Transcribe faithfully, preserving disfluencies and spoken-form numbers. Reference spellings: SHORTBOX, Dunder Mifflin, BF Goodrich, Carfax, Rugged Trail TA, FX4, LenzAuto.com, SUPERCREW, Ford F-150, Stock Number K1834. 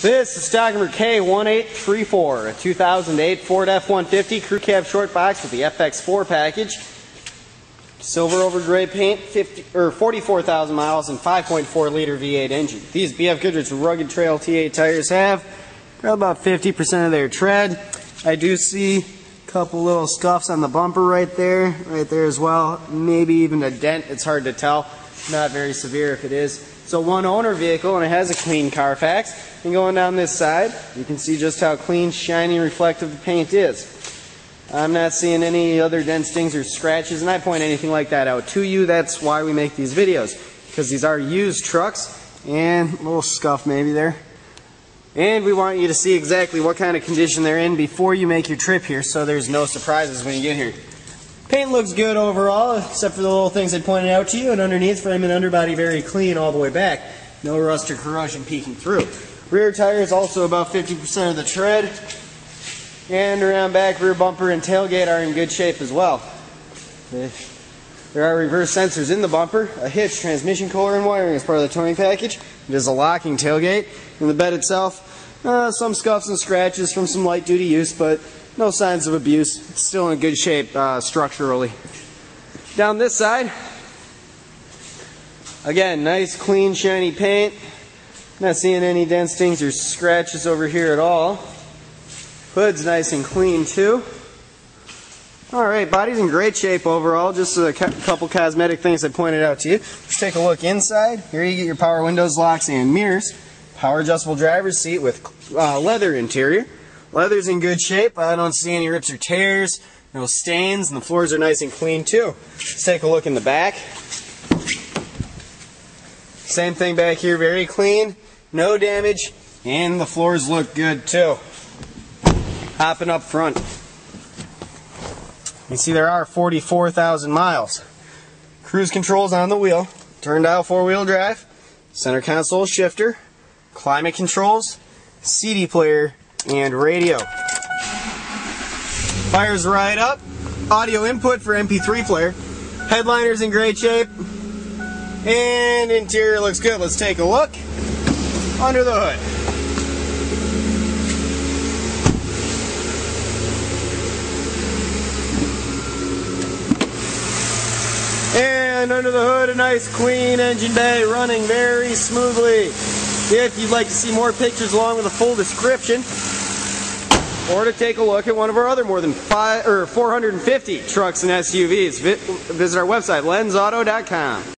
This is stock number K one eight three four, a two thousand eight Ford F one fifty crew cab short box with the F X four package. Silver over gray paint, forty-four thousand miles, and five point four liter V eight engine. These B F Goodrich Rugged Trail T A tires have about fifty percent of their tread. I do see a couple little scuffs on the bumper right there, right there as well. Maybe even a dent, it's hard to tell. Not very severe if it is. It's a one owner vehicle and it has a clean Carfax. And going down this side, you can see just how clean, shiny, reflective the paint is. I'm not seeing any other dent, stings, or scratches, and I point anything like that out to you. That's why we make these videos, because these are used trucks, and a little scuff maybe there. And we want you to see exactly what kind of condition they're in before you make your trip here, so there's no surprises when you get here. Paint looks good overall, except for the little things I pointed out to you, and underneath, frame and underbody very clean all the way back. No rust or corrosion peeking through. Rear tire is also about fifty percent of the tread, and around back, rear bumper and tailgate are in good shape as well. There are reverse sensors in the bumper, a hitch, transmission collar, and wiring as part of the towing package. It is a locking tailgate. In the bed itself, uh, some scuffs and scratches from some light duty use, but no signs of abuse. It's still in good shape uh, structurally. Down this side, again, nice, clean, shiny paint. Not seeing any dents, stings, or scratches over here at all. Hood's nice and clean too. Alright, body's in great shape overall. Just a couple cosmetic things I pointed out to you. Let's take a look inside. Here you get your power windows, locks, and mirrors. Power adjustable driver's seat with uh, leather interior. Leather's in good shape. I don't see any rips or tears, no stains, and the floors are nice and clean too. Let's take a look in the back. Same thing back here, very clean, no damage, and the floors look good too. Hopping up front, you see there are forty-four thousand miles. Cruise controls on the wheel, turn dial four-wheel drive, center console shifter, climate controls, C D player, and radio. Fires right up. Audio input for M P three player. Headliner's in great shape. And interior looks good. Let's take a look under the hood. And under the hood, a nice clean engine bay running very smoothly. If you'd like to see more pictures along with a full description, or to take a look at one of our other more than five, or four hundred fifty trucks and S U Vs, visit our website, Lenz Auto dot com.